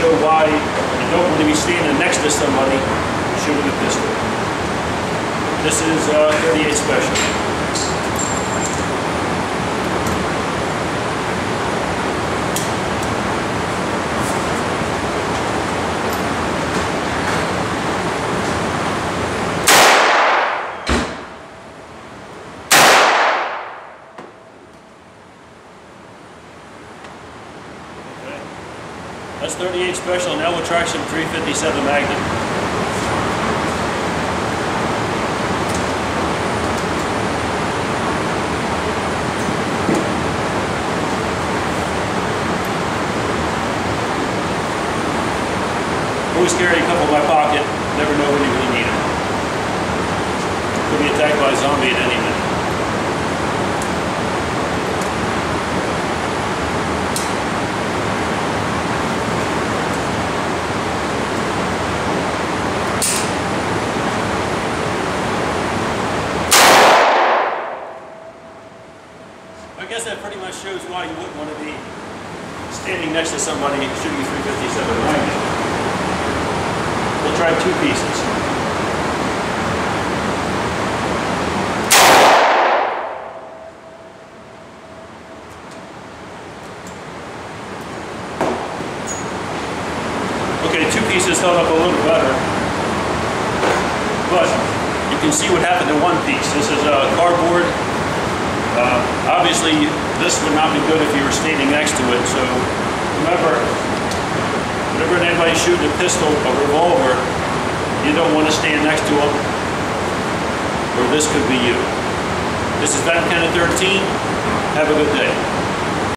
show why you don't want to be standing next to somebody shooting a pistol. This is .38 special. That's .38 special, now we'll try some .357 magnum. Always carry a couple in my pocket, never know when you really need them. Could be attacked by a zombie at any minute. I guess that pretty much shows why you wouldn't want to be standing next to somebody shooting .357 magnum. We'll try two pieces. Okay, two pieces held up a little better, but you can see what happened to one piece. This is cardboard. Obviously, this would not be good if you were standing next to it, so remember, whenever anybody's shooting a pistol, a revolver, you don't want to stand next to them, or this could be you. This is venomcannon13. Have a good day.